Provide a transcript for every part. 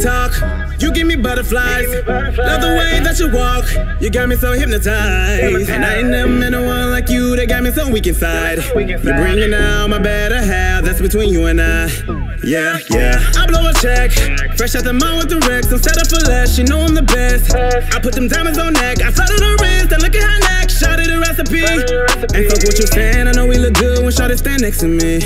talk, you give me butterflies. Love the way that you walk, you got me so hypnotized. And I ain't never met no one like you, that got me so weak inside. You're bringing out my better half, that's between you and I. Yeah, yeah. I blow a check, fresh out the mall with the Rex. I'm set up for less, you know I'm the best. I put them diamonds on neck, I started her wrist, and look at her neck, shouted the recipe. And fuck what you saying, I know we look good when shawty stand next to me.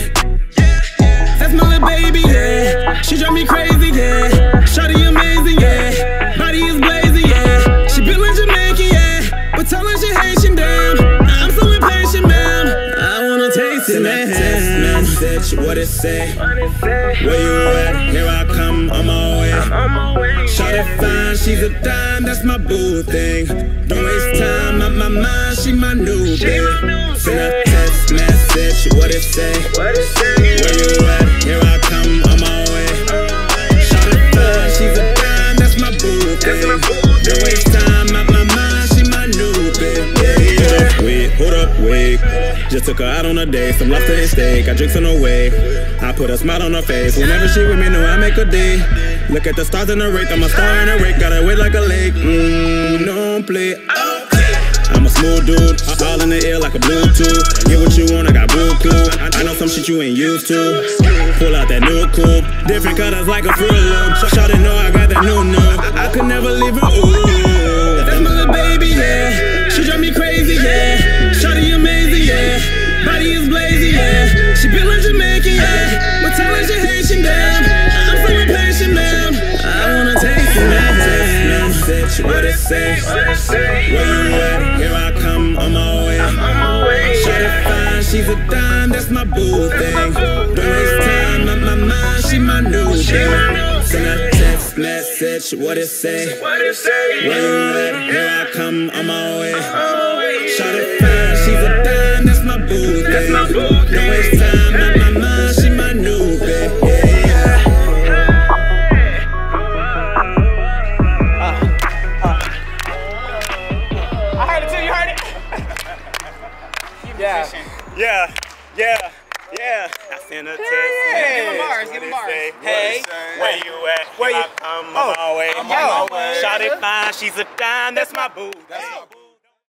That's my little baby, yeah. She drive me crazy, yeah. Shawty amazing, yeah. Body is blazing, yeah. She built like Jamaican, yeah. But tell her she Haitian, damn. I'm so impatient, ma'am. I wanna taste it, man. Text message, what it say? Where you at? Here I come, I'm on my way. Shawty fine, she's a dime, that's my boo thing. Don't waste time, out my mind, she my new babe. Send a text message, what it say? Where you at? Here I come, I'm on my way. Shawty fine, she's a dime, that's my boo thing. Don't waste time, out my mind, she my new babe. Yeah, hold up, wait. Just took her out on a date, some lobster and steak. I drinks on the way, I put a smile on her face. Whenever she with me, know I make her day. Look at the stars in the rake, I'm a star in the rake. Got her weight like a lake, don't play. I'm a smooth dude, all in the air like a Bluetooth. Get what you want, I got boo clue. I know some shit you ain't used to. Pull out that new coupe, different colors like a Fruit Loop. Shawty know I got that new note, I could never leave her, ooh. That's my little baby, yeah. She drive me crazy, yeah. Shawty amazing, yeah. Body is blazing, yeah. She built like Jamaican, yeah. But tell her she Haitian, damn. I'm so impatient, ma'am. I wanna taste it, ma'am. What it say? Where you at? Here I come, I'm on my way. Shawty fine, she's a dime, that's my boo thing. Don't waste time, out my mind, she my new thing. Send a text message, what it say? Where you at? Here I come, I'm on my way. Shawty fine, she's a dime, that's my boo thing. Don't waste time, out my mind, she my new thing. Yeah. I sent a text. Give him bars. Hey, where you at? Where you? I'm on my way. Shawty fine, she's a dime, that's my boo.